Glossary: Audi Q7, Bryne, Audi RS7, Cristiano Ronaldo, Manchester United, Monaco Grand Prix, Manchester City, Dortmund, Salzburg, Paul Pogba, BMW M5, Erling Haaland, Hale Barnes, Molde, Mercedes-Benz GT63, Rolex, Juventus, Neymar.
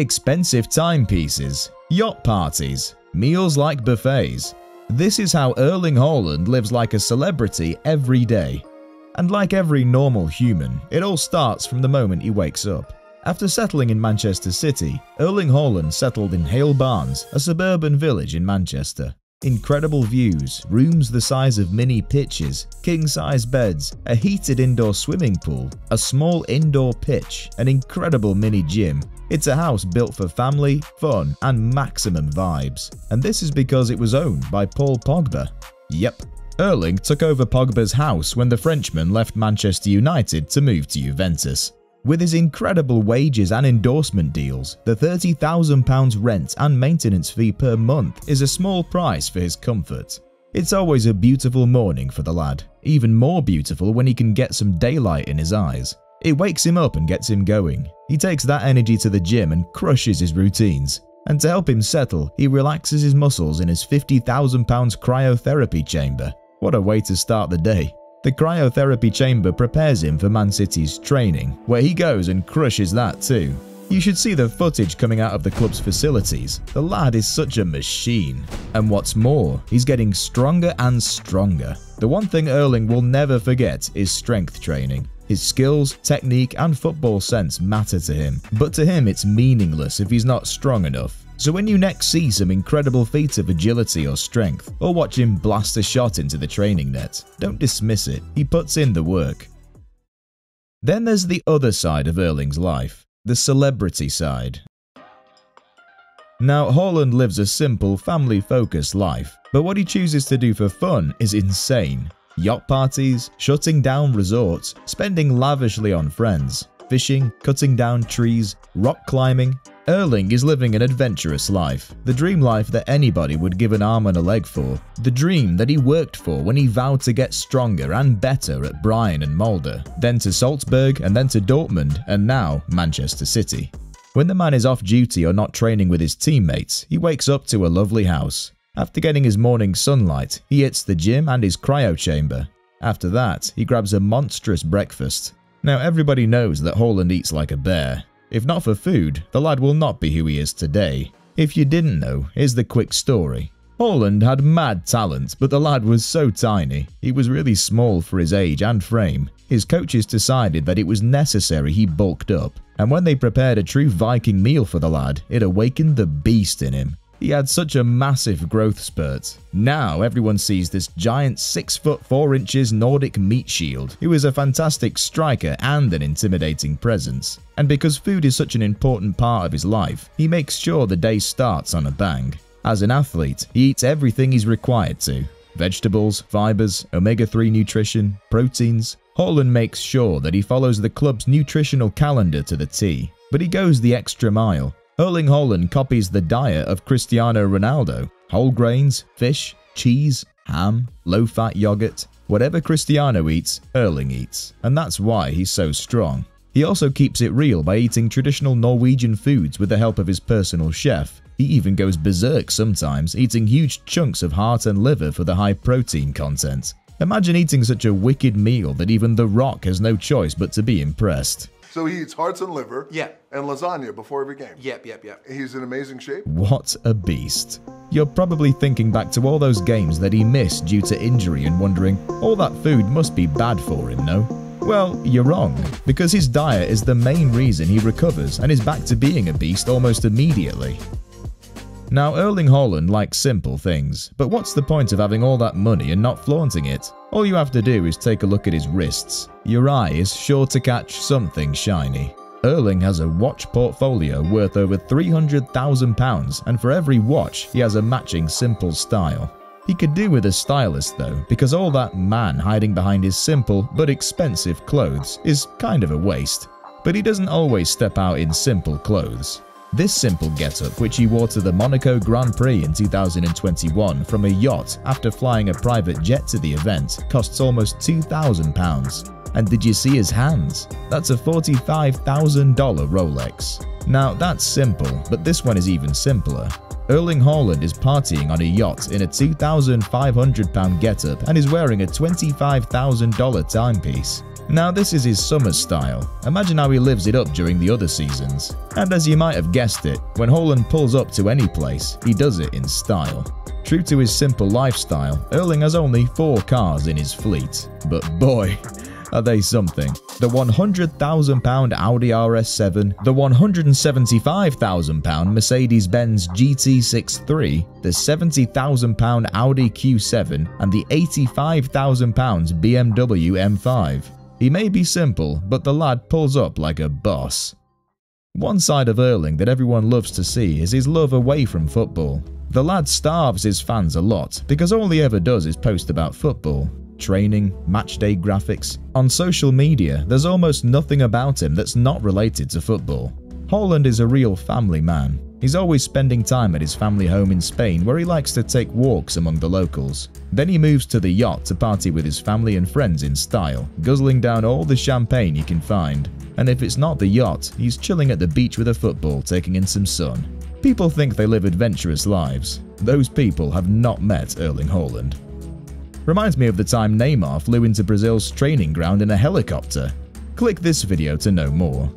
expensive timepieces, yacht parties, meals like buffets. This is how Erling Haaland lives like a celebrity every day. And like every normal human, it all starts from the moment he wakes up. After settling in Manchester City, Erling Haaland settled in Hale Barnes, a suburban village in Manchester. Incredible views, rooms the size of mini pitches, king-size beds, a heated indoor swimming pool, a small indoor pitch, an incredible mini gym. It's a house built for family, fun, and maximum vibes. And this is because it was owned by Paul Pogba. Yep. Erling took over Pogba's house when the Frenchman left Manchester United to move to Juventus. With his incredible wages and endorsement deals, the £30,000 rent and maintenance fee per month is a small price for his comfort. It's always a beautiful morning for the lad, even more beautiful when he can get some daylight in his eyes. It wakes him up and gets him going. He takes that energy to the gym and crushes his routines. And to help him settle, he relaxes his muscles in his £50,000 cryotherapy chamber. What a way to start the day. The cryotherapy chamber prepares him for Man City's training, where he goes and crushes that too. You should see the footage coming out of the club's facilities. The lad is such a machine. And what's more, he's getting stronger and stronger. The one thing Erling will never forget is strength training. His skills, technique, and football sense matter to him, but to him it's meaningless if he's not strong enough. So when you next see some incredible feats of agility or strength, or watch him blast a shot into the training net, don't dismiss it, he puts in the work. Then there's the other side of Erling's life, the celebrity side. Now, Haaland lives a simple, family-focused life, but what he chooses to do for fun is insane. Yacht parties, shutting down resorts, spending lavishly on friends, fishing, cutting down trees, rock climbing. Erling is living an adventurous life, the dream life that anybody would give an arm and a leg for, the dream that he worked for when he vowed to get stronger and better at Bryne and Molde, then to Salzburg and then to Dortmund and now Manchester City. When the man is off duty or not training with his teammates, he wakes up to a lovely house. After getting his morning sunlight, he hits the gym and his cryo chamber. After that, he grabs a monstrous breakfast. Now everybody knows that Haaland eats like a bear. If not for food, the lad will not be who he is today. If you didn't know, here's the quick story. Haaland had mad talent, but the lad was so tiny. He was really small for his age and frame. His coaches decided that it was necessary he bulked up, and when they prepared a true Viking meal for the lad, it awakened the beast in him. He had such a massive growth spurt. Now everyone sees this giant 6'4" Nordic meat shield, who is a fantastic striker and an intimidating presence. And because food is such an important part of his life, he makes sure the day starts on a bang. As an athlete, he eats everything he's required to. Vegetables, fibers, omega-3 nutrition, proteins. Haaland makes sure that he follows the club's nutritional calendar to the T, but he goes the extra mile. Erling Haaland copies the diet of Cristiano Ronaldo. Whole grains, fish, cheese, ham, low-fat yogurt. Whatever Cristiano eats, Erling eats, and that's why he's so strong. He also keeps it real by eating traditional Norwegian foods with the help of his personal chef. He even goes berserk sometimes, eating huge chunks of heart and liver for the high protein content. Imagine eating such a wicked meal that even The Rock has no choice but to be impressed. So he eats hearts and liver, and lasagna before every game. Yep. He's in amazing shape. What a beast. You're probably thinking back to all those games that he missed due to injury and wondering, all that food must be bad for him, no? Well, you're wrong, because his diet is the main reason he recovers and is back to being a beast almost immediately. Now, Erling Haaland likes simple things, but what's the point of having all that money and not flaunting it? All you have to do is take a look at his wrists. Your eye is sure to catch something shiny. Erling has a watch portfolio worth over £300,000, and for every watch, he has a matching simple style. He could do with a stylist though, because all that man hiding behind his simple but expensive clothes is kind of a waste. But he doesn't always step out in simple clothes. This simple getup, which he wore to the Monaco Grand Prix in 2021 from a yacht after flying a private jet to the event, costs almost £2,000. And did you see his hands? That's a $45,000 Rolex. Now that's simple, but this one is even simpler. Erling Haaland is partying on a yacht in a £2,500 getup and is wearing a $25,000 timepiece. Now this is his summer style, imagine how he lives it up during the other seasons. And as you might have guessed it, when Haaland pulls up to any place, he does it in style. True to his simple lifestyle, Erling has only 4 cars in his fleet, but boy, are they something. The £100,000 Audi RS7, the £175,000 Mercedes-Benz GT63, the £70,000 Audi Q7 and the £85,000 BMW M5. He may be simple, but the lad pulls up like a boss. One side of Erling that everyone loves to see is his love away from football. The lad starves his fans a lot because all he ever does is post about football. Training, matchday graphics. On social media, there's almost nothing about him that's not related to football. Haaland is a real family man. He's always spending time at his family home in Spain where he likes to take walks among the locals. Then he moves to the yacht to party with his family and friends in style, guzzling down all the champagne he can find. And if it's not the yacht, he's chilling at the beach with a football, taking in some sun. People think they live adventurous lives. Those people have not met Erling Haaland. Reminds me of the time Neymar flew into Brazil's training ground in a helicopter. Click this video to know more.